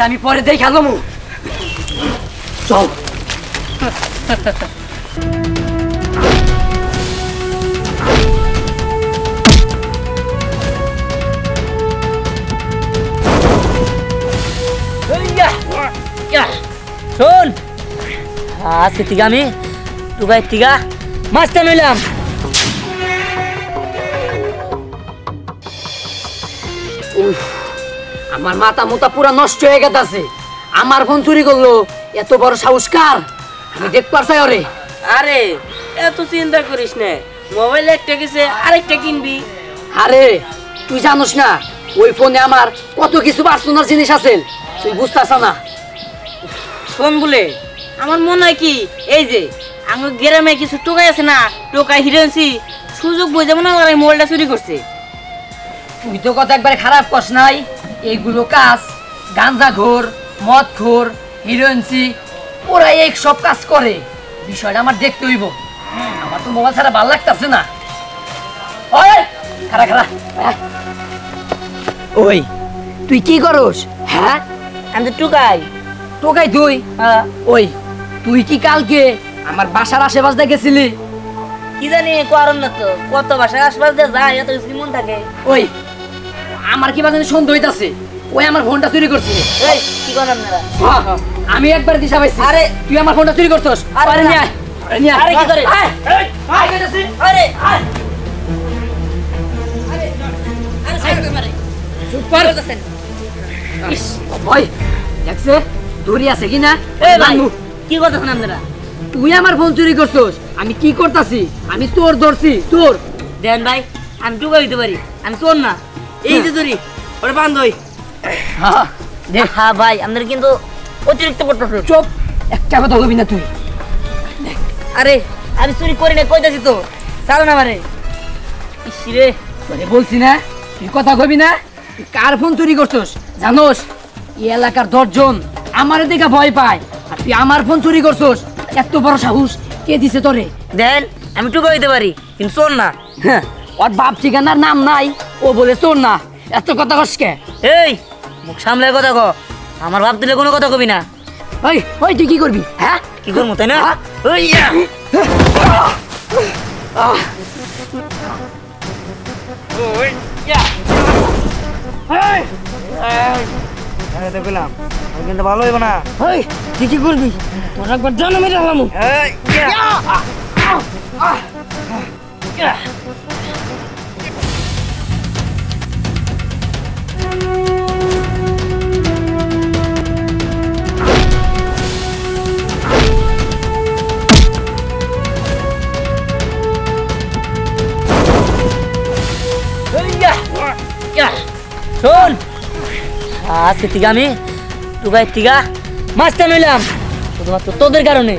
আর আমি পরে দেখাব মু চল Shol, aske tiga me, tubai tiga, master nulam. Amar mata muta pura nosto hoye geche. Amar phone churi korlo, eto boro sahuskar. Ami dekhte parchai ore. Are, eto chinta korish na. Mobile ekta kiche arekta kinbi. Are, tui janish na, oi phone e amar koto kichu personal jinish ache. Tui bujhtacho na. Phone bule, amar mone hoy ki, ei je, amar grame kichu tokai ache na, tokai hirenchi, sujog bujhe mone hoy mobile ta churi korche. তুই তো কথা একবার খারাপ কস নাই এইগুলো কাজ গাঞ্জা ঘোর মদ ঘোর হিরোইনসি ওরা এক সব কাজ করে বিষয়টা আমার দেখতে হইব আমার তো মোবাইল ছাড়া ভালো লাগতাছে না ওই খাড়া খাড়া ওই তুই কি করস হ্যাঁ আমি তো টুকাই টুকাই তুই ওই তুই কি কালকে আমার বাসার আশেপাশে গেছিলি কি জানি কারণ না তো কত বাসার আশেপাশে যায় এত স্কিমন থাকে ওই আমার কি বাজে সন্দেহ হইতাছে ওই আমার ফোনটা চুরি করছিস এই কি করেন আপনারা হ্যাঁ হ্যাঁ আমি একবার দিশা পাইছি আরে তুই আমার ফোনটা চুরি করছস আরে নি আরে কি করে এই আই কইতাছি আরে আরে আরে সাইড করে চুপ কর কইতাছেন ইস ভাই দেখছে দূরে আছে কি না এই বানু কি কইতাছেন আপনারা তুই আমার ফোন চুরি করছস আমি কি করতাছি আমি তোর ধরছি তোর দেন ভাই আমি তো কইতে পারি আমি চোর না এই যে দড়ি ওরে বাঁধই হ্যাঁ দে হ্যাঁ ভাই আমাদের কিন্তু অতিরিক্ত করতেছ চুপ একটা কথা বলবি না তুই আরে আমি চুরি করি না কইতাছি তো চাল না মারে ইসিরে তোরে বলছি না তুই কথা কইবি না কার ফোন চুরি করছস জানোস এই এলাকার 10 জন আমারে দেখা ভয় পায় আর তুই আমার ফোন চুরি করছস এত বড় সাহস কে দিছে তোরে দেন আমি তো কইতে পারি কিন্তু চোর না হ্যাঁ ওর বাপ ঠিকানার নাম নাই ও বলে চোর না এত কথা কসকে এই মুখ সামলে কথা কও আমার বাপ দিলে কোনো কথা কবি না ওই ওই তুই কি করবি হ্যাঁ কি করব তাই না ওই ওই ইয়া এই আরে দেখো না কিন্তু ভালো হইব না ওই তুই কি করবি তোর একবার জানো মেরে আলামু এই ইয়া ইয়া Shol, aske tiga me, tukai tiga, master nulam. Tomar to toder karone.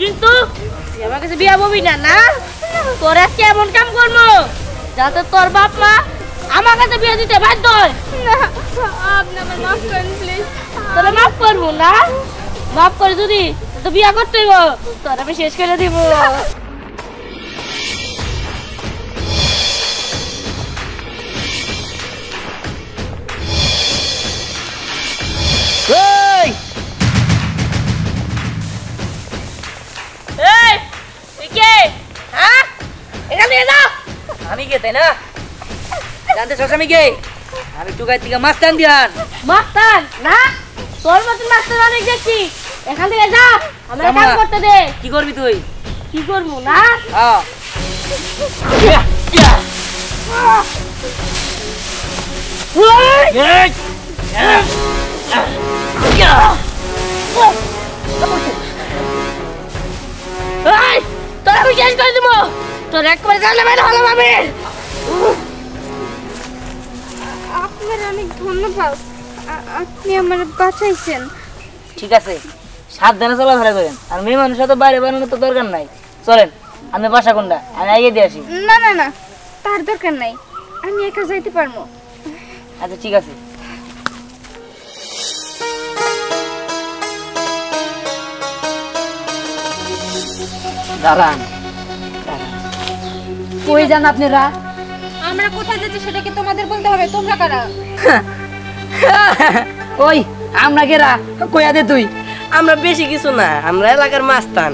কিন্তু আমার কাছে বিয়া ববি না না তোর আজকে এমন কাম করব যাতে তোর বাপ মা আমার কাছে বিয়া দিতে বাধ্য হয় না আপনি আমাকে মাফ করেন প্লিজ তোরে মাফ করব না মাফ করে যদি তো বিয়া করতেই হবে তোর আমি শেষ করে দেব Tena, nanti sosok mikir, kami juga tiga mastan dian. Mastan, nah, soal mastan mastan orang jadi, ekal tiga jam, kami akan korte deh. Kikor bitui, kikor muna. Ah, ya, ya. ঠিক আছে, সাবধানে চলাফেরা করেন। আর মেয়ে মানুষ তো বাইরে বানানোর তো দরকার নাই। চলেন, আমি বাসা কোনটা আমি আগে দিয়ে আসি। না না না, তার দরকার নাই, আমি একা যাইতে পারবো। আচ্ছা ঠিক আছে। দাঁড়ান, কই যান আপনারা? আমরা কোথায় যাচ্ছি সেটা কি তোমাদের বলতে হবে? তোমরা কারা? ওই আমরা কেরা? কইয়া দে তুই। আমরা বেশি কিছু না, আমরা এলাকার মাস্তান।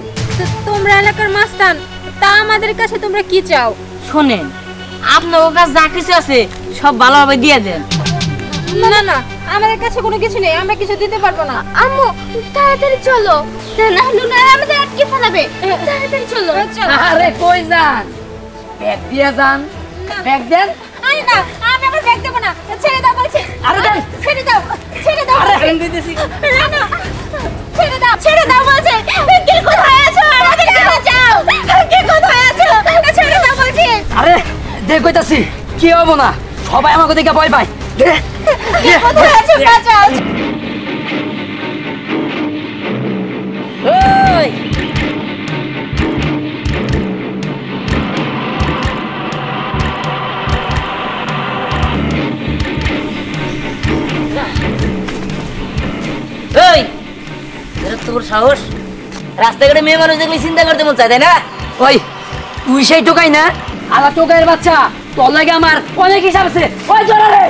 তোমরা এলাকার মাস্তান? তা আমাদের কাছে তোমরা কি চাও? শোনেন, আপনার কাছে যা কিছু আছে সব ভালোভাবে দিয়ে দেন। না না না, আমাদের কাছে কোনো কিছু নেই, আমরা কিছু দিতে পারবো না। আম্মু তাড়াতাড়ি চলো, না না আমাদের আটকে ফেলাবে। তাড়াতাড়ি চলো। আরে কই যান? ব্যাগ দিয়ে যান। ব্যাগ দেন। আরে না, আমি আমার ব্যাগ দেব না, ছেড়ে দাও বলছি। আরে দেন, ছেড়ে দাও, ছেড়ে দাও। আরে আমি দিতেছি। না না, ছেড়ে দাও, ছেড়ে দাও বলছি। কে কোথায় আছো? আমাদের কাছে যাও। কে কোথায় আছো? ছেড়ে দাও বলছি। আরে দেখ কইতাছি, কি হবো না, সবাই আমাকে দেখে ভয় পায়। তোর সাহস, রাস্তাঘাটে মেয়ে মানুষ দেখলে চিন্তা করতে মন চায়, তাই না? ওই তুই সেই টোকাই না, আলা টোকাইয়ের বাচ্চা, তোর লাগে আমার অনেক হিসাব আছে। ওই জোরে রে।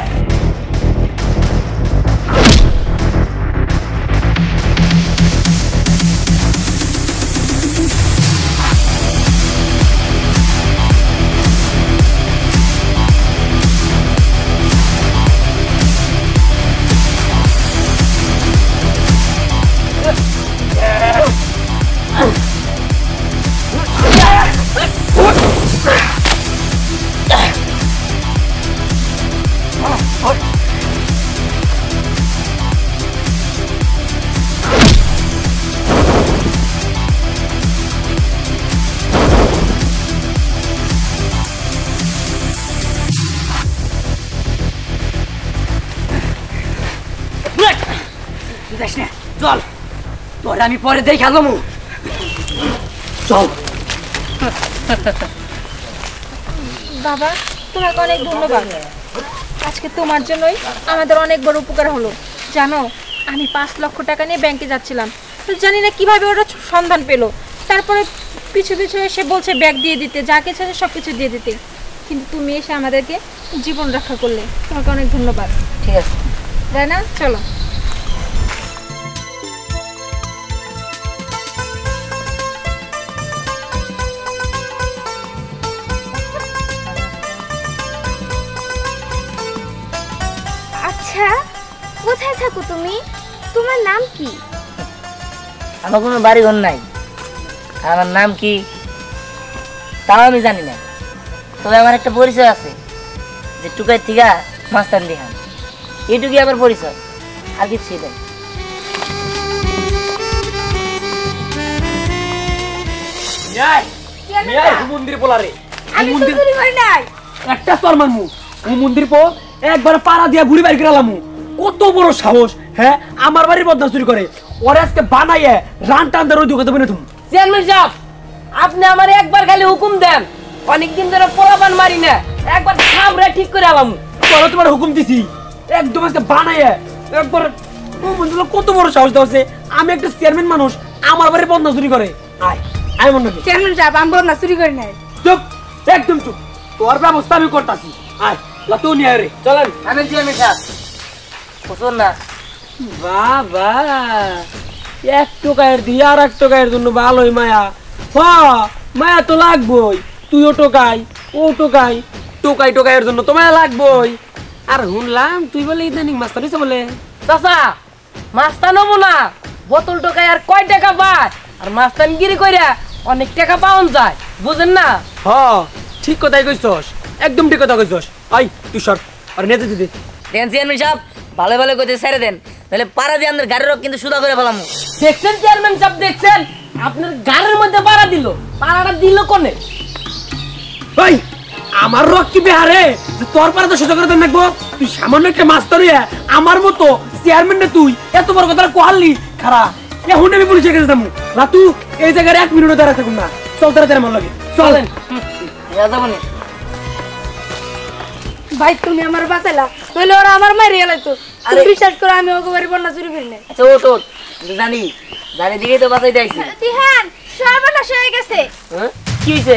আমি পরে দেখে আলো। চল বাবা, তোমাকে অনেক ধন্যবাদ। আজকে তোমার জন্যই আমাদের অনেক বড় উপকার হলো। জানো, আমি 5 লক্ষ টাকা নিয়ে ব্যাংকে যাচ্ছিলাম, জানি না কিভাবে ওরা সন্ধান পেলো। তারপরে পিছু পিছু এসে বলছে ব্যাগ দিয়ে দিতে, যা কিছু আছে সব কিছু দিয়ে দিতে, কিন্তু তুমি এসে আমাদেরকে জীবন রক্ষা করলে। তোমাকে অনেক ধন্যবাদ। ঠিক আছে তাই না? চলো। কোথায় থাকো তুমি? তোমার নাম কি? আমার কোনো বাড়ি ঘর নাই। আমার নাম কি তাও আমি জানি না, তবে আমার একটা পরিচয় আছে, যে টুকাই থিকা মাস্তান দিহান, এইটুকুই আমার পরিচয়, আর কিছুই নাই। মন্দির পোলারে একটা চরমার মুখ, মন্দির পো একবার পাড়া দিয়া ঘুরি বাইর করে আলামু। কত বড় সাহস! হ্যাঁ, আমার বাড়ির বদনা চুরি করে ওরা আজকে বানাইয়ে রান টানতে রই দুকে দেবেন। তুমি চেয়ারম্যান সাহেব, আপনি আমার একবার খালি হুকুম দেন, অনেকদিন ধরে পোলাপান মারি না, একবার সামরা ঠিক করে আলামু। বলো তোমার হুকুম দিছি, একদম আজকে বানাইয়ে একবার। ও বন্ধুরা, কত বড় সাহস দাওছে! আমি একটা চেয়ারম্যান মানুষ, আমার বাড়ির বদনা চুরি করে। আয় আয় মন্ডল। চেয়ারম্যান সাহেব, আমি বদনা চুরি করি নাই। চুপ, একদম চুপ। তোর ব্যবস্থা আমি করতাছি। আয় লাতুন ইয়ারে, চলেন। আমি চেয়ারম্যান সাহেব বোতল টোকাই আর কয় টাকা পায়, আর মাস্তানগিরি কইরা অনেক টাকা পাওন যায়, বুঝেন না? হ ঠিক কথাই কইছস, একদম ঠিক কথা কইছস। আই তুই সর, আর নেতে দিদি দেন চেয়ারম্যান সাহেব ভালো ভালো কইতে ছেড়ে দেন, তাহলে পাড়া দিয়ে আমাদের গাড়ির কিন্তু সুদা করে পেলাম। দেখছেন চেয়ারম্যান সাহেব, দেখছেন আপনার গাড়ির মধ্যে পাড়া দিল, পাড়াটা দিল কোনে? ওই আমার রক কি বেহারে, তোর পাড়া তো সুদা করে দেন দেখবো। তুই সামান্য একটা মাস্টার হইয়া আমার মতো চেয়ারম্যান না, তুই এত বড় কথা কোহালি খারা এখন আমি পুলিশের কাছে যাবো। রাতু এই জায়গায় এক মিনিটও দাঁড়া থাকুন না, চল তারা তারা মন লাগে চলেন। ভাই তুমি আমার বাঁচালা, নইলে ওরা আমার মাইরে লাগতো। আরে বিশ্বাস করো আমি ওগোবারে বন্যা চুরি করি না। আচ্ছা ওঠ ওঠ, জানি জানি দিকে তো বাঁচাই দিয়েছি। তিহান সর্বনাশ হয়ে গেছে। হ্যাঁ কি হইছে?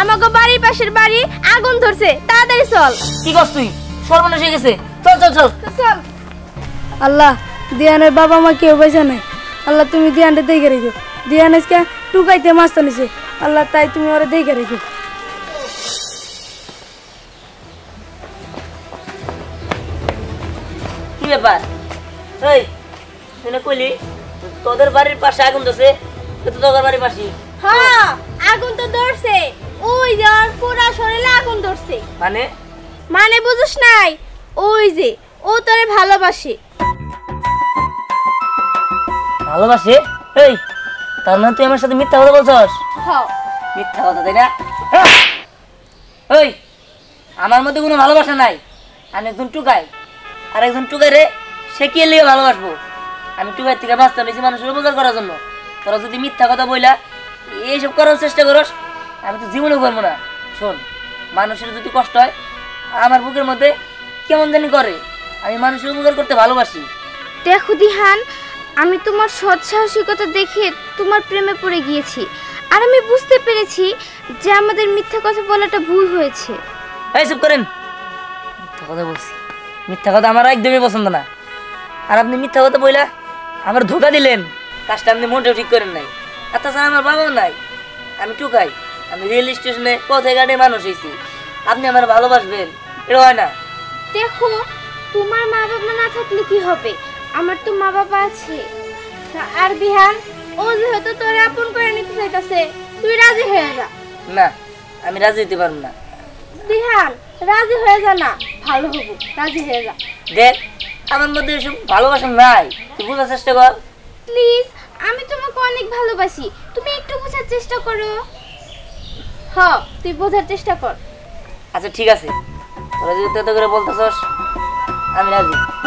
আমাগো বাড়ির পাশের বাড়ি আগুন ধরছে, তাড়াতাড়ি চল। কি করছ তুই? সর্বনাশ হয়ে গেছে, চল চল চল চল। আল্লাহ দিয়ানের বাবা মা কেউ বেঁচে নাই, আল্লাহ তুমি দিয়ানটা দেখে রেখো। দিয়ান আজকে টুকাইতে মাস্তা নিছে, আল্লাহ তাই তুমি ওরা দেখে রেখো। ব্যাপার এই শুনে কইলি তোদের বাড়ির পাশে আগুন ধরছে, তো তোদের বাড়ির পাশে? হ্যাঁ আগুন তো ধরছে, ওই যে পুরা শরীরে আগুন ধরছে। মানে মানে বুঝছ নাই, ওই যে ও তোরে ভালোবাসে। ভালোবাসে? এই তার মানে তুই আমার সাথে মিথ্যা কথা বলছস? হ্যাঁ মিথ্যা কথা, তাই না? ওই আমার মধ্যে কোনো ভালোবাসা নাই, আমি একজন টুকাই। আর একজন টুকারে সে কি লিয়ে ভালোবাসবো? আমি টুকার থেকে বাঁচতে পেরেছি মানুষের উপকার করার জন্য। তোরা যদি মিথ্যা কথা বইলা এইসব করার চেষ্টা করস, আমি তো জীবনেও করবো না। শোন, মানুষের যদি কষ্ট হয় আমার বুকের মধ্যে কেমন জানি করে, আমি মানুষের উপকার করতে ভালোবাসি। দেখো দিহান, আমি তোমার সৎ সাহসিকতা দেখে তোমার প্রেমে পড়ে গিয়েছি, আর আমি বুঝতে পেরেছি যে আমাদের মিথ্যা কথা বলাটা ভুল হয়েছে। এইসব করেন মিথ্যা কথা বলছি, মিথ্যা কথা আমার একদমই পছন্দ না। আর আপনি মিথ্যা কথা বইলা আমার ধোকা দিলেন, কাজটা আপনি মনটাও ঠিক করেন নাই। আর তাছাড়া আমার বাবাও নাই, আমি টুকাই, আমি রেল স্টেশনে পথে ঘাটে মানুষ হয়েছি। আপনি আমার ভালোবাসবেন এটা হয় না। দেখো তোমার মা বাবা না থাকলে কি হবে, আমার তো মা বাবা আছে। আর বিহান ও যেহেতু তোরে আপন করে নিতে চাইতেছে, তুই রাজি হয়ে যা। না আমি রাজি হতে পারবো না। বিহান রাজি হয়ে যা না, ভালো হবো, রাজি হয়ে যা। দেখ আমার মধ্যে এসব ভালোবাসা নাই, তুই বোঝার চেষ্টা কর প্লিজ। আমি তোমাকে অনেক ভালোবাসি, তুমি একটু বোঝার চেষ্টা করো। হ্যাঁ তুই বোঝার চেষ্টা কর। আচ্ছা ঠিক আছে, তোরা যদি তত করে বলতে চাস আমি রাজি।